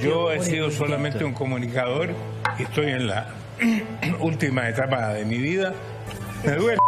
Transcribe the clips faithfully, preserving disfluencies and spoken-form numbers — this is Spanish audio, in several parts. Yo he sido solamente un comunicador y estoy en la última etapa de mi vida. Me duele.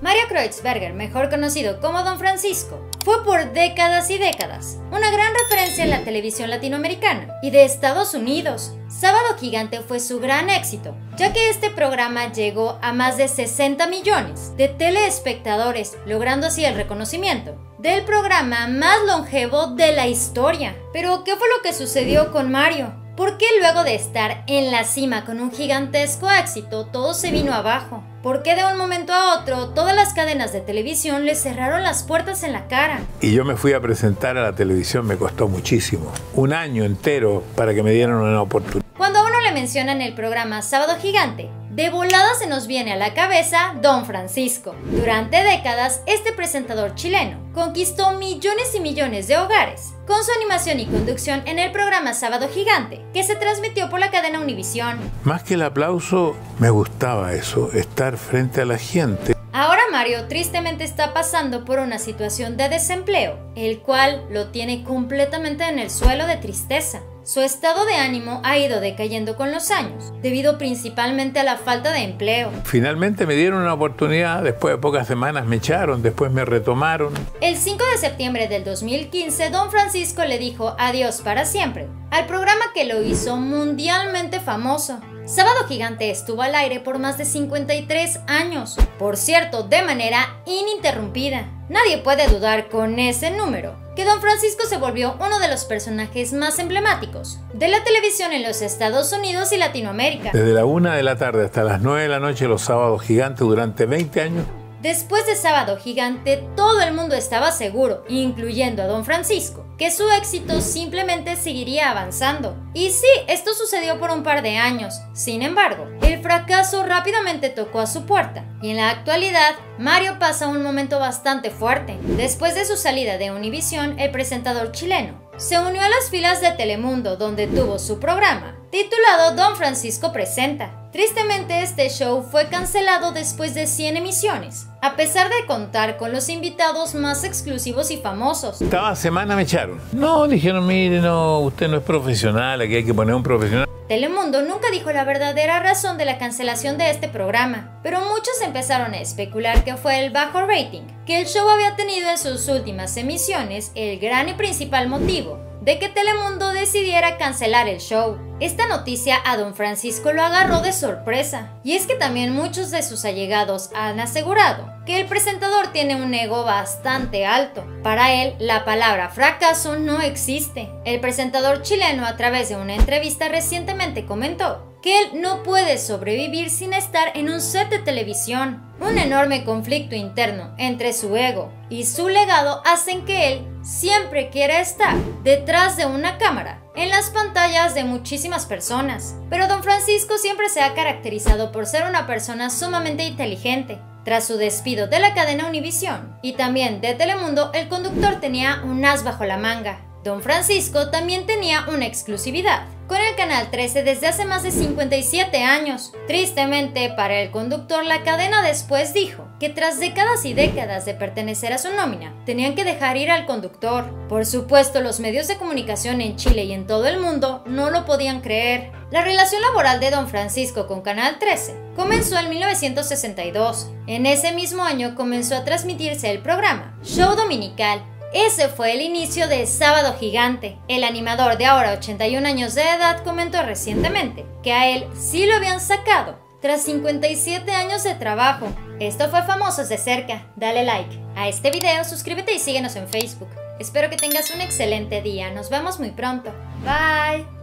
Mario Kreutzberger, mejor conocido como Don Francisco, fue por décadas y décadas una gran referencia en la televisión latinoamericana y de Estados Unidos. Sábado Gigante fue su gran éxito, ya que este programa llegó a más de sesenta millones de telespectadores, logrando así el reconocimiento del programa más longevo de la historia. Pero, ¿qué fue lo que sucedió con Mario? ¿Por qué luego de estar en la cima con un gigantesco éxito, todo se vino abajo? ¿Por qué de un momento a otro todas las cadenas de televisión le cerraron las puertas en la cara? Y yo me fui a presentar a la televisión, me costó muchísimo. Un año entero para que me dieran una oportunidad. Cuando a uno le mencionan el programa Sábado Gigante, de volada se nos viene a la cabeza Don Francisco. Durante décadas, este presentador chileno conquistó millones y millones de hogares con su animación y conducción en el programa Sábado Gigante, que se transmitió por la cadena Univisión. Más que el aplauso, me gustaba eso, estar frente a la gente. Ahora Mario tristemente está pasando por una situación de desempleo, el cual lo tiene completamente en el suelo de tristeza. Su estado de ánimo ha ido decayendo con los años, debido principalmente a la falta de empleo. Finalmente me dieron una oportunidad, después de pocas semanas me echaron, después me retomaron. El cinco de septiembre del dos mil quince, Don Francisco le dijo adiós para siempre al programa que lo hizo mundialmente famoso. Sábado Gigante estuvo al aire por más de cincuenta y tres años, por cierto, de manera ininterrumpida. Nadie puede dudar con ese número que Don Francisco se volvió uno de los personajes más emblemáticos de la televisión en los Estados Unidos y Latinoamérica. Desde la una de la tarde hasta las nueve de la noche, los Sábados Gigantes durante veinte años. Después de Sábado Gigante, todo el mundo estaba seguro, incluyendo a Don Francisco, que su éxito simplemente seguiría avanzando. Y sí, esto sucedió por un par de años. Sin embargo, el fracaso rápidamente tocó a su puerta, y en la actualidad, Mario pasa un momento bastante fuerte. Después de su salida de Univisión, el presentador chileno se unió a las filas de Telemundo, donde tuvo su programa titulado Don Francisco Presenta. Tristemente, este show fue cancelado después de cien emisiones, a pesar de contar con los invitados más exclusivos y famosos. Cada semana me echaron. No, dijeron, mire, no, usted no es profesional, aquí hay que poner un profesional. Telemundo nunca dijo la verdadera razón de la cancelación de este programa, pero muchos empezaron a especular que fue el bajo rating que el show había tenido en sus últimas emisiones, el gran y principal motivo de que Telemundo decidiera cancelar el show. Esta noticia a Don Francisco lo agarró de sorpresa, y es que también muchos de sus allegados han asegurado que el presentador tiene un ego bastante alto. Para él, la palabra fracaso no existe. El presentador chileno, a través de una entrevista recientemente, comentó que él no puede sobrevivir sin estar en un set de televisión. Un enorme conflicto interno entre su ego y su legado hacen que él siempre quiera estar detrás de una cámara, en las pantallas de muchísimas personas. Pero Don Francisco siempre se ha caracterizado por ser una persona sumamente inteligente. Tras su despido de la cadena Univisión y también de Telemundo, el conductor tenía un as bajo la manga. Don Francisco también tenía una exclusividad con el Canal trece desde hace más de cincuenta y siete años. Tristemente para el conductor, la cadena después dijo que tras décadas y décadas de pertenecer a su nómina, tenían que dejar ir al conductor. Por supuesto, los medios de comunicación en Chile y en todo el mundo no lo podían creer. La relación laboral de Don Francisco con Canal trece comenzó en mil novecientos sesenta y dos. En ese mismo año comenzó a transmitirse el programa Show Dominical. Ese fue el inicio de Sábado Gigante. El animador de ahora ochenta y un años de edad comentó recientemente que a él sí lo habían sacado tras cincuenta y siete años de trabajo. Esto fue Famosos de Cerca. Dale like a este video, suscríbete y síguenos en Facebook. Espero que tengas un excelente día. Nos vemos muy pronto. Bye.